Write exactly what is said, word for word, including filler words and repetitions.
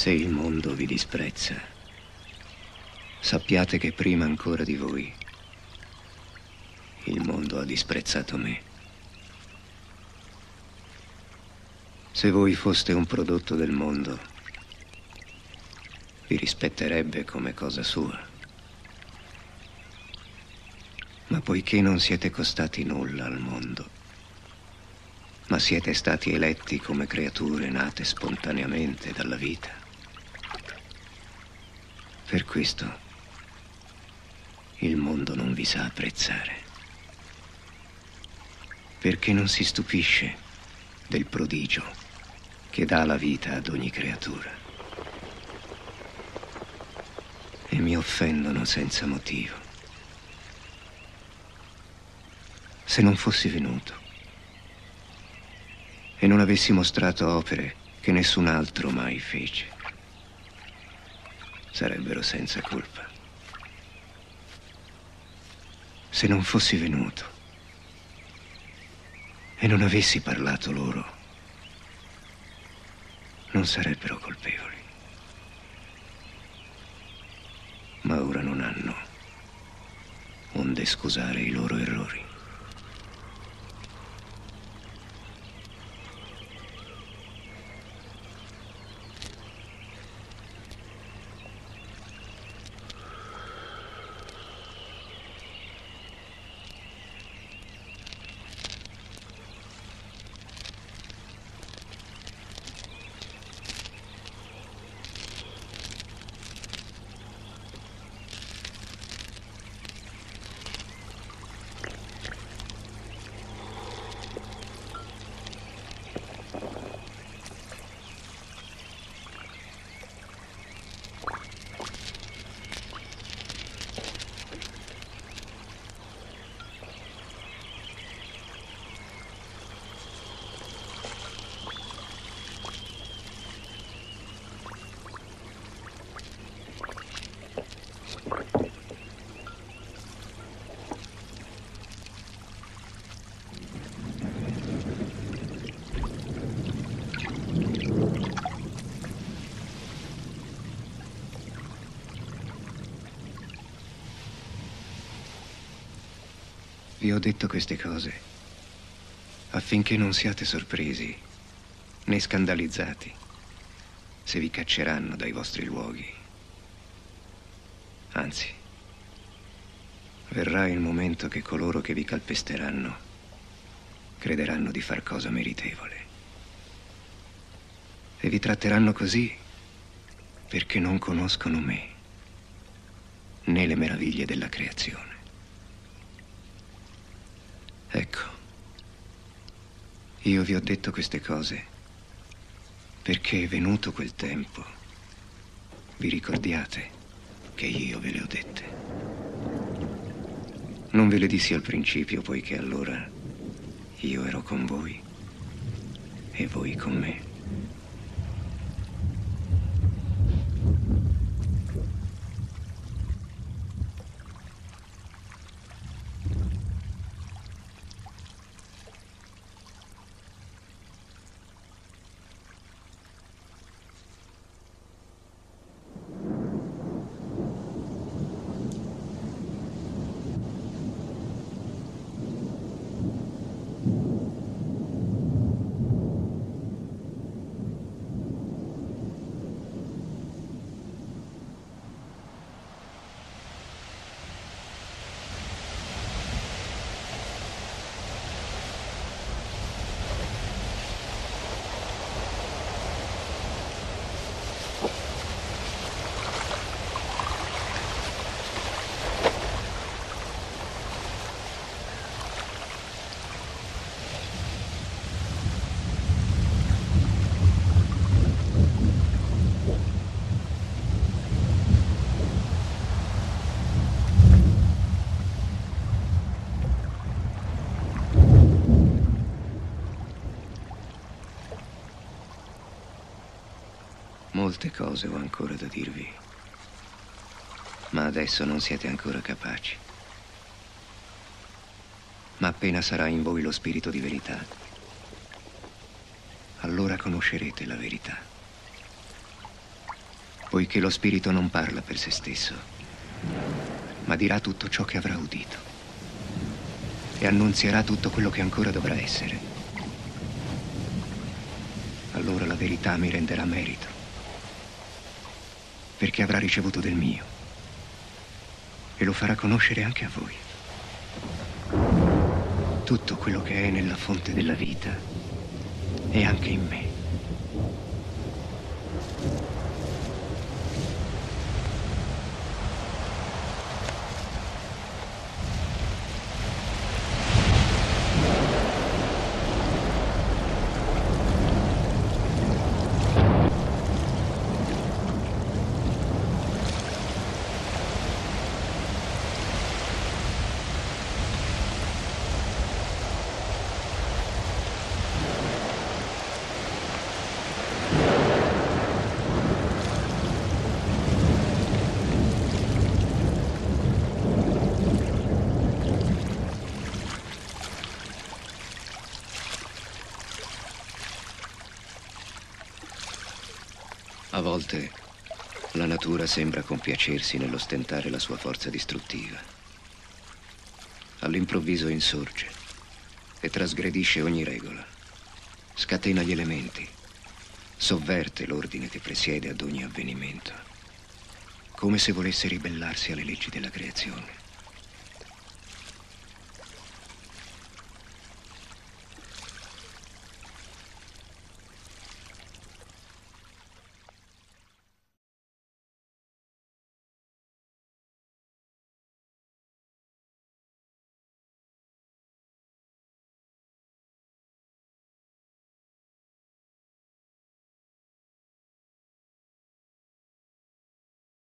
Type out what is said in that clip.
Se il mondo vi disprezza, sappiate che prima ancora di voi il mondo ha disprezzato me. Se voi foste un prodotto del mondo, vi rispetterebbe come cosa sua. Ma poiché non siete costati nulla al mondo, ma siete stati eletti come creature nate spontaneamente dalla vita, per questo il mondo non vi sa apprezzare, perché non si stupisce del prodigio che dà la vita ad ogni creatura. E mi offendono senza motivo. Se non fossi venuto e non avessi mostrato opere che nessun altro mai fece, sarebbero senza colpa. Se non fossi venuto e non avessi parlato loro, non sarebbero colpevoli. Ma ora non hanno onde scusare i loro errori. Vi ho detto queste cose affinché non siate sorpresi né scandalizzati se vi cacceranno dai vostri luoghi. Anzi, verrà il momento che coloro che vi calpesteranno crederanno di far cosa meritevole. E vi tratteranno così perché non conoscono me né le meraviglie della creazione. Ecco, io vi ho detto queste cose perché è venuto quel tempo. Vi ricordiate che io ve le ho dette. Non ve le dissi al principio, poiché allora io ero con voi e voi con me. Molte cose ho ancora da dirvi, ma adesso non siete ancora capaci. Ma appena sarà in voi lo spirito di verità, allora conoscerete la verità. poiché lo spirito non parla per se stesso, ma dirà tutto ciò che avrà udito e annunzierà tutto quello che ancora dovrà essere. Allora la verità mi renderà merito, perché avrà ricevuto del mio e lo farà conoscere anche a voi. Tutto quello che è nella fonte della vita è anche in me. A volte la natura sembra compiacersi nell'ostentare la sua forza distruttiva. All'improvviso insorge e trasgredisce ogni regola, scatena gli elementi, sovverte l'ordine che presiede ad ogni avvenimento, come se volesse ribellarsi alle leggi della creazione.